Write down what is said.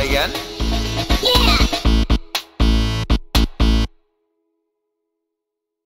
Again?